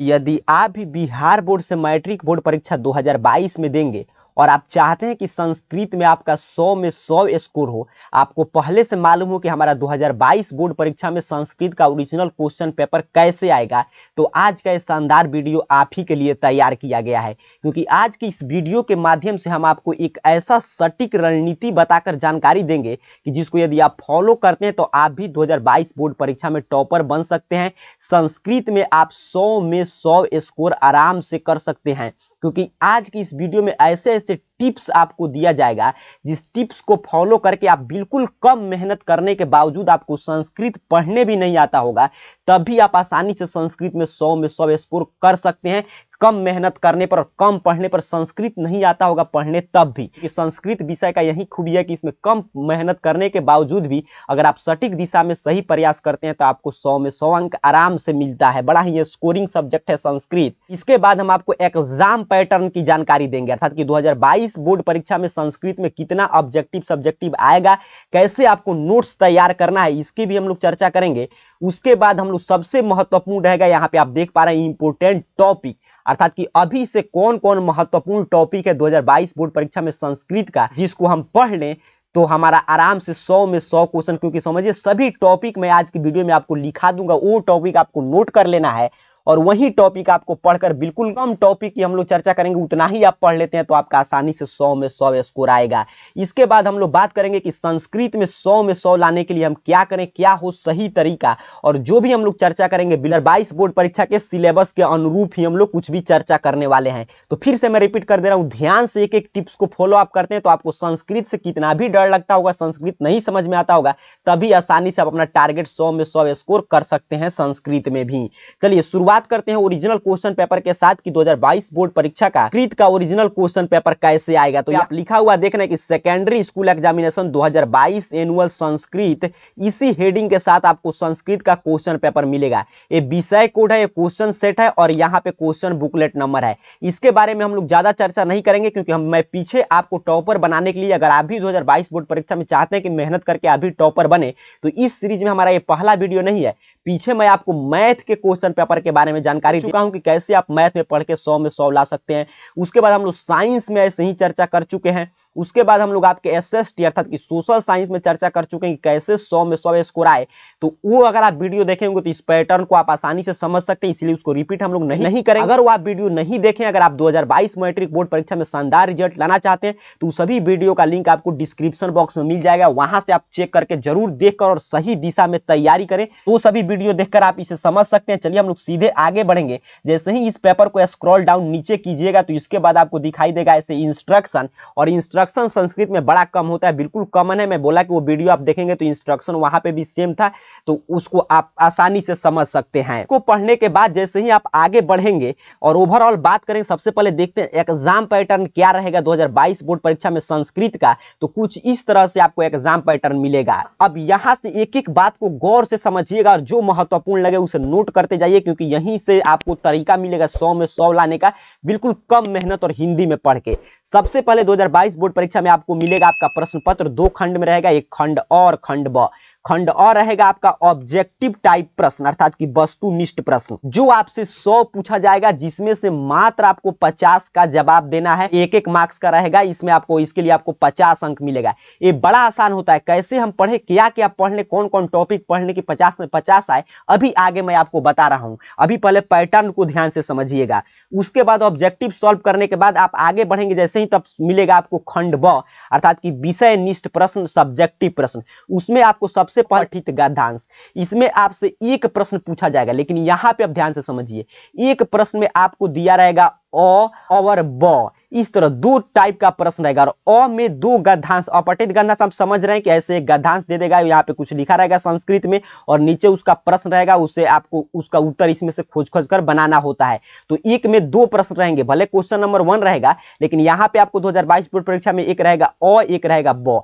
यदि आप भी बिहार बोर्ड से मैट्रिक बोर्ड परीक्षा 2022 में देंगे और आप चाहते हैं कि संस्कृत में आपका 100 में 100 स्कोर हो, आपको पहले से मालूम हो कि हमारा 2022 बोर्ड परीक्षा में संस्कृत का ओरिजिनल क्वेश्चन पेपर कैसे आएगा, तो आज का ये शानदार वीडियो आप ही के लिए तैयार किया गया है। क्योंकि आज की इस वीडियो के माध्यम से हम आपको एक ऐसा सटीक रणनीति बताकर जानकारी देंगे कि जिसको यदि आप फॉलो करते हैं तो आप भी 2022 बोर्ड परीक्षा में टॉपर बन सकते हैं। संस्कृत में आप 100 में 100 स्कोर आराम से कर सकते हैं, क्योंकि आज की इस वीडियो में ऐसे ऐसे टिप्स आपको दिया जाएगा जिस टिप्स को फॉलो करके आप बिल्कुल कम मेहनत करने के बावजूद, आपको संस्कृत पढ़ने भी नहीं आता होगा, तब भी आप आसानी से संस्कृत में 100 स्कोर कर सकते हैं। कम मेहनत करने पर और कम पढ़ने पर, संस्कृत नहीं आता होगा पढ़ने तब भी। कि संस्कृत विषय का यही खूबी है कि इसमें कम मेहनत करने के बावजूद भी अगर आप सटीक दिशा में सही प्रयास करते हैं तो आपको 100 में 100 अंक आराम से मिलता है। बड़ा ही स्कोरिंग सब्जेक्ट है संस्कृत। इसके बाद हम आपको एग्जाम पैटर्न की जानकारी देंगे, अर्थात कि 2022 बोर्ड परीक्षा में संस्कृत में कितना ऑब्जेक्टिव सब्जेक्टिव आएगा, कैसे आपको नोट्स तैयार करना है, इसकी भी हम लोग चर्चा करेंगे। उसके बाद हम लोग सबसे महत्वपूर्ण रहेगा, यहाँ पे आप देख पा रहे हैं, इंपोर्टेंट टॉपिक, अर्थात कि अभी से कौन कौन महत्वपूर्ण टॉपिक है 2022 बोर्ड परीक्षा में संस्कृत का, जिसको हम पढ़ लें तो हमारा आराम से 100 में 100 क्वेश्चन। क्योंकि समझिए सभी टॉपिक मैं आज की वीडियो में आपको लिखा दूंगा, वो टॉपिक आपको नोट कर लेना है और वही टॉपिक आपको पढ़कर, बिल्कुल कम टॉपिक की हम लोग चर्चा करेंगे, उतना ही आप पढ़ लेते हैं तो आपका आसानी से 100 में 100 स्कोर आएगा। इसके बाद हम लोग बात करेंगे कि संस्कृत में 100 में 100 लाने के लिए हम क्या करें, क्या हो सही तरीका, और जो भी हम लोग चर्चा करेंगे 2022 बोर्ड परीक्षा के सिलेबस के अनुरूप ही हम लोग कुछ भी चर्चा करने वाले हैं। तो फिर से मैं रिपीट कर दे रहा हूँ, ध्यान से एक एक टिप्स को फॉलो आप करते हैं तो आपको संस्कृत से कितना भी डर लगता होगा, संस्कृत नहीं समझ में आता होगा, तभी आसानी से आप अपना टारगेट 100 में 100 स्कोर कर सकते हैं संस्कृत में भी। चलिए शुरुआत करते हैं ओरिजिनल क्वेश्चन पेपर के साथ कि 2022 बोर्ड परीक्षा का संस्कृत का ओरिजिनल क्वेश्चन पेपर कैसे आएगा। तो आप लिखा हुआ देख रहे हैं कि secondary school examination 2022 annual Sanskrit, इसी हेडिंग के साथ आपको संस्कृत का क्वेश्चन पेपर मिलेगा। ये विषय कोड है, ये क्वेश्चन सेट है और यहाँ पे क्वेश्चन बुकलेट नंबर है। इसके बारे में हम लोग ज्यादा चर्चा नहीं करेंगे, क्योंकि मैं पीछे आपको टॉपर बनाने के लिए, अगर आप भी 2022 बोर्ड परीक्षा में चाहते हैं कि मेहनत करके आप भी टॉपर बने, तो इस सीरीज में हमारा ये पहला वीडियो नहीं है। पीछे मैं आपको मैथ के क्वेश्चन पेपर के बारे में जानकारी चुका हूं कि कैसे आप मैथ में पढ़ के 100 में 100 ला सकते हैं। उसके बाद हम लोग साइंस में ऐसे ही चर्चा कर चुके हैं। उसके बाद हम लोग आपके एसएसटी अर्थात कि सोशल साइंस में चर्चा कर चुके हैं कि कैसे 100 में 100 स्कोर आए। तो वो अगर आप वीडियो देखेंगे तो इस पैटर्न को आप आसानी से समझ सकते हैं, इसलिए उसको रिपीट हम लोग नहीं करेंगे। अगर वो आप वीडियो नहीं देखें, अगर आप 2022 मैट्रिक बोर्ड परीक्षा में शानदार रिजल्ट लाना चाहते हैं तो सभी वीडियो का लिंक आपको डिस्क्रिप्शन बॉक्स में मिल जाएगा, वहां से आप चेक करके जरूर देखकर और सही दिशा में तैयारी करें। तो सभी वीडियो देखकर आप इसे समझ सकते हैं। चलिए हम लोग सीधे आगे बढ़ेंगे। जैसे ही इस पेपर को स्क्रॉल डाउन नीचे कीजिएगा तो इसके बाद आपको दिखाई देगा ऐसे इंस्ट्रक्शन, और इंस्ट्रक्शन संस्कृत में बड़ा कम होता है, बिल्कुल कॉमन है। मैं बोला कि वो वीडियो आप देखेंगे तो इंस्ट्रक्शन वहां पे भी सेम था, तो उसको आप आसानी से समझ सकते हैं। इसको पढ़ने के बाद जैसे ही आप आगे बढ़ेंगे और ओवरऑल बात करेंगे, सबसे पहले देखते हैं एग्जाम पैटर्न क्या रहेगा 2022 बोर्ड परीक्षा में संस्कृत का। तो कुछ इस तरह से आपको एग्जाम पैटर्न मिलेगा। अब यहाँ से एक एक बात को गौर से समझिएगा और जो महत्वपूर्ण लगे उसे नोट करते जाइए, क्योंकि यहीं से आपको तरीका मिलेगा 100 में 100 लाने का, बिल्कुल कम मेहनत और हिंदी में पढ़ के। सबसे पहले 2022 बोर्ड परीक्षा में आपको मिलेगा आपका प्रश्न पत्र, दो खंड में रहेगा, एक खंड और खंड ब। खंड और रहेगा आपका ऑब्जेक्टिव टाइप प्रश्न, अर्थात कि वस्तुनिष्ठ प्रश्न, जो आपसे 100 पूछा जाएगा, जिसमें से मात्र आपको 50 का जवाब देना है। एक एक मार्क्स का रहेगा, इसमें आपको, इसके लिए आपको 50 अंक मिलेगा। ये बड़ा आसान होता है, कैसे हम पढ़े, क्या क्या पढ़ लें, कौन कौन टॉपिक पढ़ने की 50 में 50 आए, अभी आगे मैं आपको बता रहा हूँ। अभी पहले पैटर्न को ध्यान से समझिएगा। उसके बाद ऑब्जेक्टिव सॉल्व करने के बाद आप आगे बढ़ेंगे जैसे ही, तब मिलेगा आपको खंड ब, अर्थात कि विषय निष्ठ प्रश्न, सब्जेक्टिव प्रश्न। उसमें आपको सबसे पठित गद्यांश, इसमें आपसे एक प्रश्न पूछा जाएगा, लेकिन यहां पे आप ध्यान से समझिए, एक प्रश्न में आपको दिया रहेगा अ और ब, इस तरह दो टाइप का प्रश्न रहेगा। और अ में दो गद्यांश, अपठित गद्यांश, आप समझ रहे हैं कि ऐसे गद्यांश दे देगा, यहाँ पे कुछ लिखा रहेगा संस्कृत में और नीचे उसका प्रश्न रहेगा, उसे आपको उसका उत्तर इसमें से खोज खोज कर बनाना होता है। तो एक में दो प्रश्न रहेंगे, भले क्वेश्चन नंबर 1 रहेगा, लेकिन यहाँ पे आपको 2022 बोर्ड परीक्षा में एक रहेगा अ, एक रहेगा ब।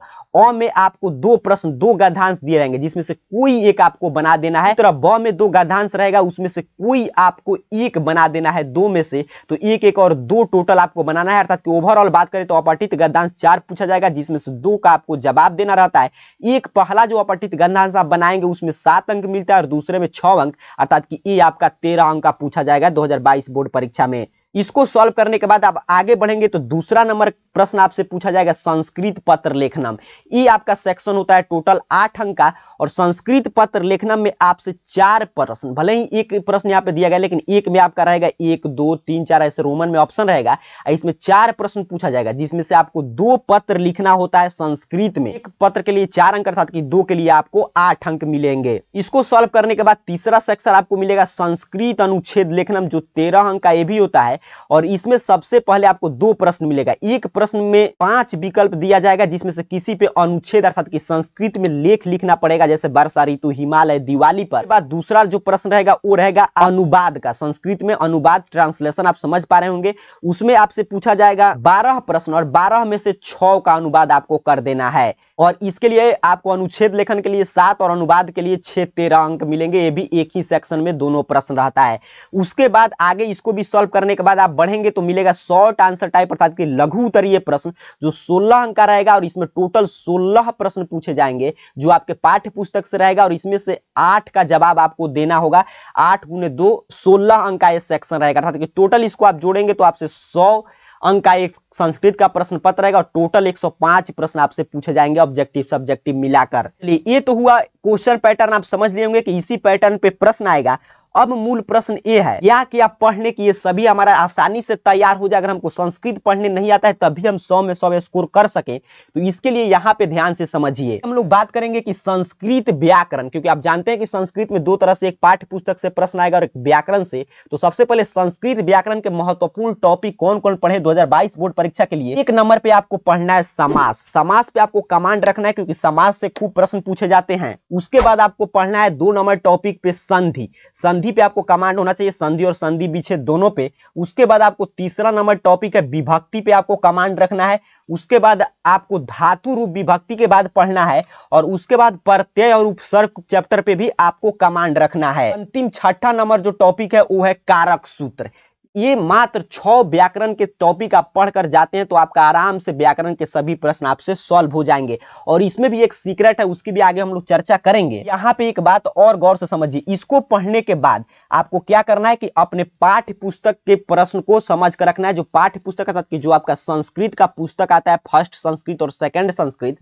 अ में आपको दो प्रश्न, दो गद्यांश दिए रहेंगे, जिसमें से कोई एक आपको बना देना है। तरह ब में दो गद्यांश रहेगा, उसमें से कोई आपको एक बना देना है दो में से, तो एक एक और दो टोटल आपको बनाना है। है, अर्थात कि ओवरऑल बात करें तो अपठित गद्यांश 4 पूछा जाएगा, जिसमें से 2 का आपको जवाब देना रहता है। एक पहला जो अपठित गद्यांश आप बनाएंगे उसमें 7 अंक मिलता है और दूसरे में 6 अंक, अर्थात कि ये आपका 13 अंक का पूछा जाएगा 2022 बोर्ड परीक्षा में। इसको सॉल्व करने के बाद आप आगे बढ़ेंगे तो दूसरा नंबर प्रश्न आपसे पूछा जाएगा संस्कृत पत्र लेखनम। ये आपका सेक्शन होता है टोटल 8 अंक का, और संस्कृत पत्र लेखनम में आपसे 4 प्रश्न, भले ही एक प्रश्न यहाँ पे दिया गया लेकिन एक में आपका रहेगा 1, 2, 3, 4 ऐसे रोमन में ऑप्शन रहेगा। इसमें 4 प्रश्न पूछा जाएगा, जिसमें से आपको 2 पत्र लिखना होता है संस्कृत में। एक पत्र के लिए 4 अंक, अर्थात कि 2 के लिए आपको 8 अंक मिलेंगे। इसको सॉल्व करने के बाद तीसरा सेक्शन आपको मिलेगा संस्कृत अनुच्छेद लेखनम, जो 13 अंक का ये भी होता है, और इसमें सबसे पहले आपको 2 प्रश्न मिलेगा। एक प्रश्न में 5 विकल्प दिया जाएगा, जिसमें से किसी पे अनुच्छेद अर्थात कि संस्कृत में लेख लिखना पड़ेगा, जैसे वर्षा ऋतु, हिमालय, दिवाली पर। बाद दूसरा जो प्रश्न रहेगा वो रहेगा अनुवाद का, संस्कृत में अनुवाद ट्रांसलेशन, आप समझ पा रहे होंगे। उसमें आपसे पूछा जाएगा 12 प्रश्न और 12 में से 6 का अनुवाद आपको कर देना है, और इसके लिए आपको अनुच्छेद लेखन के लिए 7 और अनुवाद के लिए 6, 13 अंक मिलेंगे। ये भी एक ही सेक्शन में दोनों प्रश्न रहता है। उसके बाद आगे इसको भी सॉल्व करने के बाद आप बढ़ेंगे तो मिलेगा शॉर्ट आंसर टाइप, अर्थात कि लघु उत्तरीय प्रश्न, जो 16 अंक का रहेगा, और इसमें टोटल 16 प्रश्न पूछे जाएंगे जो आपके पाठ्य पुस्तक से रहेगा, और इसमें से 8 का जवाब आपको देना होगा। 8 × 2 16 अंक का ये सेक्शन रहेगा, अर्थात कि टोटल इसको आप जोड़ेंगे तो आपसे 100 अंक का एक संस्कृत का प्रश्न पत्र रहेगा, और टोटल 105 प्रश्न आपसे पूछे जाएंगे ऑब्जेक्टिव सब्जेक्टिव मिलाकर। ये तो हुआ क्वेश्चन पैटर्न, आप समझ लिए होंगे कि इसी पैटर्न पे प्रश्न आएगा। अब मूल प्रश्न ये है या कि आप पढ़ने की ये सभी हमारा आसानी से तैयार हो जाए। अगर हमको संस्कृत पढ़ने नहीं आता है तभी हम 100 में 100 स्कोर कर सकें, तो इसके लिए यहाँ पे ध्यान से समझिए। हम लोग बात करेंगे कि संस्कृत व्याकरण, क्योंकि आप जानते हैं कि संस्कृत में 2 तरह से, एक पाठ्य पुस्तक से प्रश्न आएगा और एक व्याकरण से। तो सबसे पहले संस्कृत व्याकरण के महत्वपूर्ण टॉपिक कौन कौन पढ़े 2022 बोर्ड परीक्षा के लिए। 1 नंबर पे आपको पढ़ना है समास, समास पे आपको कमांड रखना है क्योंकि समास से खूब प्रश्न पूछे जाते हैं। उसके बाद आपको पढ़ना है 2 नंबर टॉपिक पे संधि, संधि पे आपको कमांड होना चाहिए, संधि और संधि विच्छेद दोनों पे। उसके बाद आपको तीसरा नंबर टॉपिक है विभक्ति पे आपको कमांड रखना है। उसके बाद आपको धातु रूप विभक्ति के बाद पढ़ना है, और उसके बाद प्रत्यय और उपसर्ग चैप्टर पे भी आपको कमांड रखना है। अंतिम 6ठा नंबर जो टॉपिक है वो है कारक सूत्र। ये मात्र 6 व्याकरण के टॉपिक आप पढ़कर जाते हैं तो आपका आराम से व्याकरण के सभी प्रश्न आपसे सॉल्व हो जाएंगे, और इसमें भी एक सीक्रेट है, उसकी भी आगे हम लोग चर्चा करेंगे। यहाँ पे एक बात और गौर से समझिए, इसको पढ़ने के बाद आपको क्या करना है कि अपने पाठ्य पुस्तक के प्रश्न को समझ कर रखना है। जो पाठ्य पुस्तक अर्थात कि जो आपका संस्कृत का पुस्तक आता है, फर्स्ट संस्कृत और सेकेंड संस्कृत,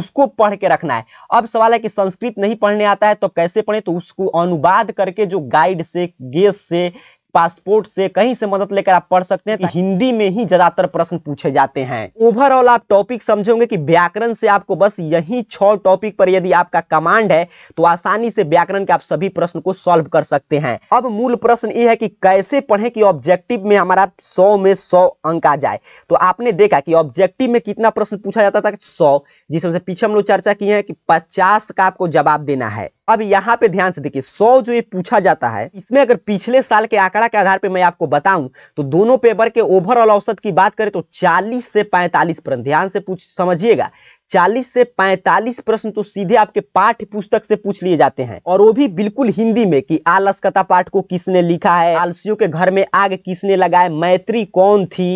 उसको पढ़ के रखना है। अब सवाल है कि संस्कृत नहीं पढ़ने आता है तो कैसे पढ़े, तो उसको अनुवाद करके जो गाइड से, गेस से, पासपोर्ट से, कहीं से मदद लेकर आप पढ़ सकते हैं। हिंदी में ही ज्यादातर प्रश्न पूछे जाते हैं। ओवरऑल आप टॉपिक समझोगे कि व्याकरण से आपको बस यही 6 टॉपिक पर यदि आपका कमांड है तो आसानी से व्याकरण के आप सभी प्रश्न को सॉल्व कर सकते हैं। अब मूल प्रश्न ये है कि कैसे पढ़ें कि ऑब्जेक्टिव में हमारा 100 में 100 अंक आ जाए। तो आपने देखा कि ऑब्जेक्टिव में कितना प्रश्न पूछा जाता था, 100, जिसमें से पीछे हम लोग चर्चा की है कि 50 का आपको जवाब देना है। अब यहाँ पे ध्यान से देखिए, 100 जो ये पूछा जाता है, इसमें अगर पिछले साल के आंकड़ा के आधार पे मैं आपको बताऊं तो दोनों पेपर के ओवरऑल औसत की बात करें तो 40 से 45 प्रश्न, ध्यान से समझिएगा, 40 से 45 प्रश्न तो सीधे आपके पाठ्य पुस्तक से पूछ लिए जाते हैं, और वो भी बिल्कुल हिंदी में कि आलस्कता पाठ को किसने लिखा है, आलसियों के घर में आग किसने लगाए, मैत्री कौन थी,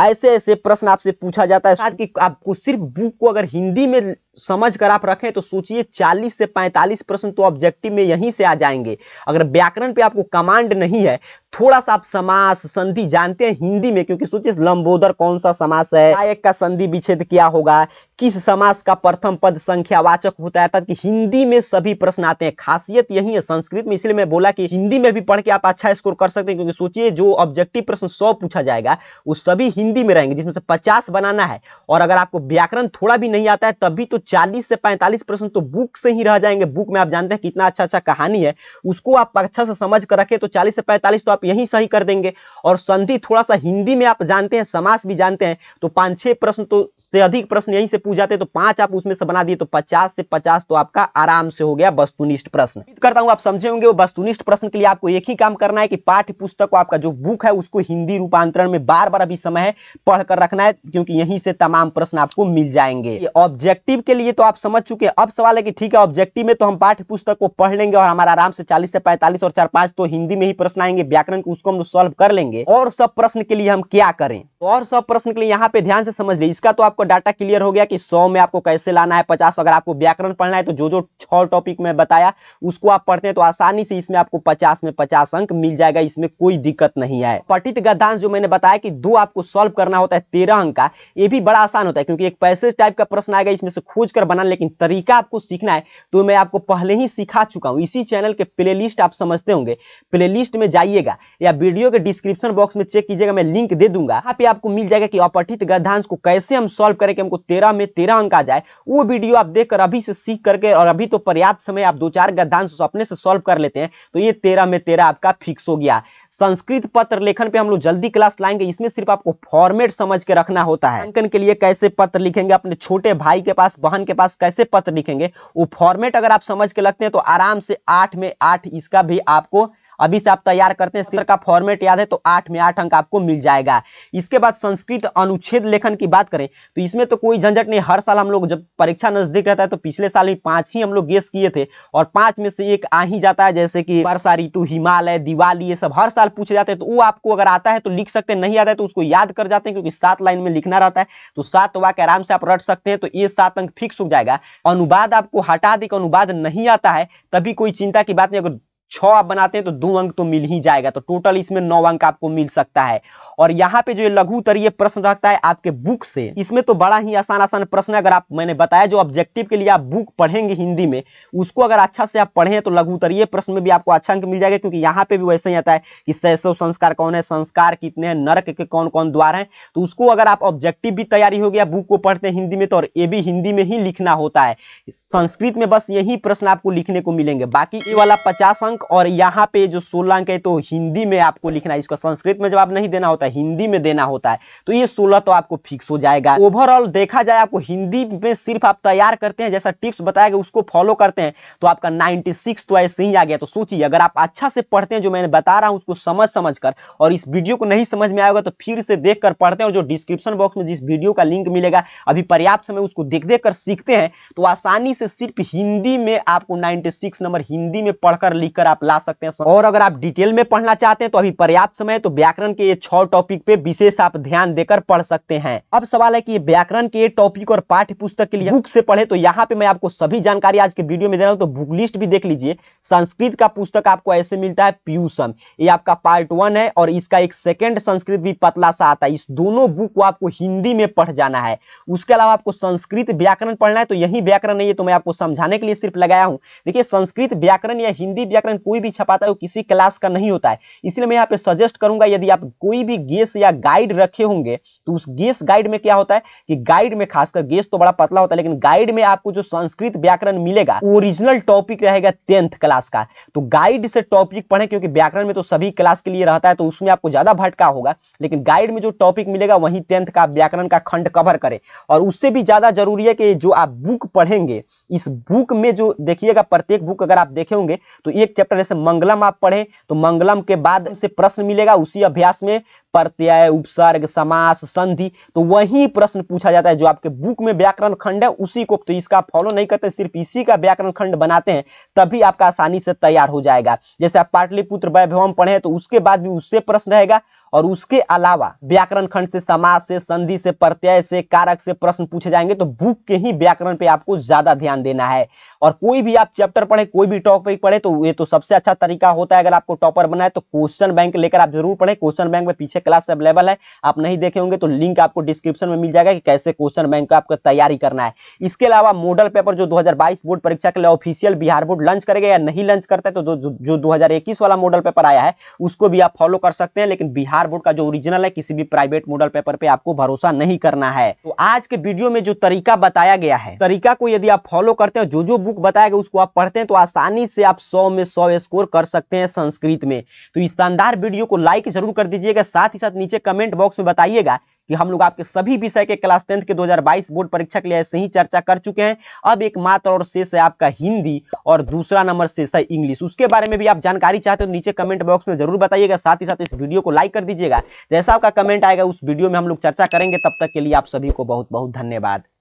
ऐसे ऐसे प्रश्न आपसे पूछा जाता है। कि आपको सिर्फ बुक को अगर हिंदी में समझ कर आप रखें तो सोचिए 40 से 45 प्रश्न तो ऑब्जेक्टिव में यहीं से आ जाएंगे। अगर व्याकरण पे आपको कमांड नहीं है, थोड़ा सा आप समास, संधि जानते हैं हिंदी में, क्योंकि सोचिए लंबोदर कौन सा समास है, सहायक का संधि विच्छेद क्या होगा, किस समास का प्रथम पद संख्यावाचक होता है, अर्थात कि हिंदी में सभी प्रश्न आते हैं। खासियत यही है संस्कृत में, इसलिए मैं बोला कि हिंदी में भी पढ़ के आप अच्छा स्कोर कर सकते हैं, क्योंकि सोचिए जो ऑब्जेक्टिव प्रश्न 100 पूछा जाएगा वो सभी हिंदी में रहेंगे, जिसमें से 50 बनाना है, और अगर आपको व्याकरण थोड़ा भी नहीं आता है तभी तो 40 से 45 प्रश्न तो बुक से ही रह जाएंगे। बुक में आप जानते हैं कितना अच्छा अच्छा कहानी है, उसको आप अच्छा से समझ कर रखें तो 40 से 45 तो आप यहीं सही कर देंगे। और संधि थोड़ा सा हिंदी में आप जानते हैं, समास भी जानते हैं, तो 5-6 प्रश्न तो से अधिक प्रश्न यहीं से पूछ जाते हैं, तो 5 आप उसमें से बना दिए तो 50 से 50 तो आपका आराम से हो गया वस्तुनिष्ठ प्रश्न। उम्मीद करता हूं आप समझे होंगे। वस्तुनिष्ठ प्रश्न के लिए आपको एक ही काम करना है कि पाठ्य पुस्तक को, आपका जो बुक है उसको हिंदी रूपांतरण में बार बार अभी समय है पढ़कर रखना है, क्योंकि यहीं से तमाम प्रश्न आपको मिल जाएंगे। ऑब्जेक्टिव के लिए तो आप समझ चुके हैं। अब सवाल है कि ठीक है, ऑब्जेक्टिव में तो हम पाठ्य पुस्तक को पढ़ लेंगे और हमारा आराम से 40 से 45 और 4-5 तो हिंदी में ही प्रश्न आएंगे, व्याकरण को उसको हम लोग सॉल्व कर लेंगे, और सब प्रश्न के लिए हम क्या करें। और सब प्रश्न के लिए यहाँ पे ध्यान से समझ लीजिए। इसका तो आपको डाटा क्लियर हो गया कि 100 में आपको कैसे लाना है, 50 अगर आपको व्याकरण पढ़ना है तो जो जो 6 टॉपिक में बताया उसको आप पढ़ते हैं तो आसानी से इसमें आपको 50 में 50 अंक मिल जाएगा, इसमें कोई दिक्कत नहीं है। पठित गद्यांश जो मैंने बताया कि 2 आपको सॉल्व करना होता है 13 अंक का, ये भी बड़ा आसान होता है क्योंकि एक पैसेज टाइप का प्रश्न आएगा, इसमें से खोज कर बनाना, लेकिन तरीका आपको सीखना है तो मैं आपको पहले ही सिखा चुका हूँ। इसी चैनल के प्ले लिस्ट आप समझते होंगे, प्ले लिस्ट में जाइएगा या वीडियो के डिस्क्रिप्शन बॉक्स में चेक कीजिएगा, मैं लिंक दे दूंगा, आपको मिल जाएगा कि अपठित गद्यांश को कैसे हम सॉल्व करें कि हमको 13 में 13 अंक आ जाए। वो वीडियो आप देखकर अभी से सीख करके, और अभी तो पर्याप्त समय आप 2-4 गद्यांश अपने से सॉल्व कर लेते हैं तो ये 13 में 13 आपका फिक्स हो गया। संस्कृत पत्र लेखन पे हम लोग जल्दी क्लास लाएंगे, इसमें सिर्फ आपको फॉर्मेट समझ के रखना होता है, अंकन के लिए कैसे पत्र लिखेंगे, अपने छोटे भाई के पास बहन के पास कैसे पत्र लिखेंगे, वो फॉर्मेट अगर आप समझ के लगते हैं तो आराम से 8 में 8 इसका भी आपको अभी से आप तैयार करते हैं, सिर का फॉर्मेट याद है तो 8 में 8 अंक आपको मिल जाएगा। इसके बाद संस्कृत अनुच्छेद लेखन की बात करें तो इसमें तो कोई झंझट नहीं, हर साल हम लोग जब परीक्षा नजदीक रहता है तो पिछले साल भी 5 ही हम लोग गेस किए थे और 5 में से एक आ ही जाता है, जैसे कि वर्षा ऋतु, हिमालय, दिवाली, ये सब हर साल पूछे जाते हैं, तो वो आपको अगर आता है तो लिख सकते हैं, नहीं आता है तो उसको याद कर जाते हैं क्योंकि 7 लाइन में लिखना रहता है तो 7 वाक्य आराम से आप रट सकते हैं, तो ये 7 अंक फिक्स हो जाएगा। अनुवाद आपको हटा दे, अनुवाद नहीं आता है तभी कोई चिंता की बात नहीं, अगर 6 आप बनाते हैं तो 2 अंक तो मिल ही जाएगा, तो टोटल इसमें 9 अंक आपको मिल सकता है। और यहाँ पे जो लघु उत्तरीय प्रश्न रखता है आपके बुक से, इसमें तो बड़ा ही आसान आसान प्रश्न है, अगर आप मैंने बताया जो ऑब्जेक्टिव के लिए आप बुक पढ़ेंगे हिंदी में उसको अगर अच्छा से आप पढ़ें तो लघु उत्तरीय प्रश्न में भी आपको अच्छा अंक मिल जाएगा, क्योंकि यहाँ पे भी वैसे ही आता है कि शैशव संस्कार कौन है, संस्कार कितने हैं, नरक के कौन कौन द्वार हैं, तो उसको अगर आप ऑब्जेक्टिव भी तैयारी हो गया, बुक को पढ़ते हैं हिंदी में तो, और ये भी हिंदी में ही लिखना होता है, संस्कृत में बस यही प्रश्न आपको लिखने को मिलेंगे, बाकी ये वाला 50 अंक और यहाँ पे जो 16 अंक है तो हिंदी में आपको लिखना है, इसको संस्कृत में जवाब नहीं देना होता हिंदी में देना होता है, तो ये 16 तो आपको फिक्स हो जाएगा। ओवरऑल देखा जाए आपको हिंदी में सिर्फ आप तैयार करते हैं, जैसा टिप्स बताया गया उसको फॉलो करते हैं तो आपका 96 तो ऐसे ही आ गया। तो सोचिए अगर आप अच्छा से पढ़ते हैं जो मैंने बता रहा हूं उसको समझ कर, और इस वीडियो को नहीं समझ में आएगा तो फिर से देख कर पढ़ते हैं, और जो डिस्क्रिप्शन बॉक्स में जिस वीडियो का लिंक मिलेगा अभी पर्याप्त समय उसको देख कर सीखते हैं तो आसानी से सिर्फ हिंदी में आपको 96 नंबर हिंदी में पढ़कर लिखकर आप ला सकते हैं। और अगर आप डिटेल में पढ़ना चाहते हैं तो अभी पर्याप्त समय है, तो व्याकरण के 6 टॉपिक पे विशेष आप ध्यान देकर पढ़ सकते हैं। अब सवाल है कि व्याकरण के टॉपिक और पाठ्य पुस्तक के लिए बुक से पढ़े, तो यहाँ पे मैं आपको सभी जानकारी आज के वीडियो में दे रहा हूँ, तो बुक लिस्ट भी देख लीजिए। संस्कृत का पुस्तक आपको ऐसे मिलता है पीयूषम, ये आपका पार्ट 1 है और इसका एक सेकेंड संस्कृत भी पतला सा आता है, इस दोनों बुक को आपको हिंदी में पढ़ जाना है। उसके अलावा आपको संस्कृत व्याकरण पढ़ना है तो यही व्याकरण नहीं है, तो मैं आपको समझाने के लिए सिर्फ लगाया हूँ। देखिए संस्कृत व्याकरण या हिंदी व्याकरण कोई भी छपाता है वो किसी क्लास का नहीं होता है, इसलिए मैं यहाँ पे सजेस्ट करूंगा यदि आप कोई भी गेस या गाइड रखे होंगे तो उस गेस गाइड में क्या होता है कि गाइड में खासकर गेस तो बड़ा पतला होता है, लेकिन गाइड में आपको जो संस्कृत व्याकरण मिलेगा ओरिजिनल टॉपिक रहेगा 10th क्लास का, तो गाइड से टॉपिक पढ़ें क्योंकि व्याकरण में तो सभी क्लास के लिए रहता है तो उसमें आपको ज्यादा भटका होगा, लेकिन गाइड में जो टॉपिक मिलेगा वही 10th का व्याकरण का खंड कवर करे। और उससे भी ज्यादा जरूरी है कि जो आप बुक पढ़ेंगे इस बुक में जो देखिएगा प्रत्येक बुक अगर आप देखे होंगे तो एक चैप्टर जैसे मंगलम आप पढ़े तो मंगलम के बाद से प्रश्न मिलेगा, उसी अभ्यास में प्रत्यय, उपसर्ग, समास, संधि, तो वही प्रश्न पूछा जाता है जो आपके बुक में व्याकरण खंड है उसी को, तो इसका फॉलो नहीं करते सिर्फ इसी का व्याकरण खंड बनाते हैं तभी आपका आसानी से तैयार हो जाएगा। जैसे आप पाटलिपुत्र वैभवम पढ़े हैं तो उसके बाद भी उससे प्रश्न रहेगा, और उसके अलावा व्याकरण खंड से समास से संधि से प्रत्यय से कारक से प्रश्न पूछे जाएंगे, तो बुक के ही व्याकरण पे आपको ज्यादा ध्यान देना है। और कोई भी आप चैप्टर पढ़े कोई भी टॉपिक पढ़े तो ये तो सबसे अच्छा तरीका होता है अगर आपको टॉपर बनना है तो क्वेश्चन बैंक लेकर आप जरूर पढ़े, क्वेश्चन बैंक में पीछे क्लास अवेलेबल है, आप नहीं देखे होंगे तो लिंक आपको डिस्क्रिप्शन में मिल जाएगा कि कैसे क्वेश्चन बैंक का आपको तैयारी करना है। इसके अलावा मॉडल पेपर जो 2022 बोर्ड परीक्षा के लिए ऑफिशियल बिहार बोर्ड लॉन्च करेगा या नहीं लॉन्च करता है तो जो 2021 वाला मॉडल पेपर आया है उसको भी आप फॉलो कर सकते हैं, लेकिन बिहार बोर्ड का जो ओरिजिनल है किसी भी प्राइवेट मॉडल पेपर पे आपको भरोसा नहीं करना है। तो आज के वीडियो में जो तरीका बताया गया है तरीका को यदि आप फॉलो करते हैं, जो जो बुक बताया गया उसको आप पढ़ते हैं तो आसानी से आप 100 में 100 स्कोर कर सकते हैं संस्कृत में। तो इस शानदार वीडियो को लाइक जरूर कर दीजिएगा, साथ ही साथ नीचे कमेंट बॉक्स में बताइएगा कि हम लोग आपके सभी विषय के क्लास 10th के 2022 बोर्ड परीक्षा के लिए ऐसे ही चर्चा कर चुके हैं। अब एक मात्र और शेष है आपका हिंदी और दूसरा नंबर शेष है इंग्लिश, उसके बारे में भी आप जानकारी चाहते हो नीचे कमेंट बॉक्स में जरूर बताइएगा, साथ ही साथ इस वीडियो को लाइक कर दीजिएगा, जैसा आपका कमेंट आएगा उस वीडियो में हम लोग चर्चा करेंगे। तब तक के लिए आप सभी को बहुत बहुत धन्यवाद।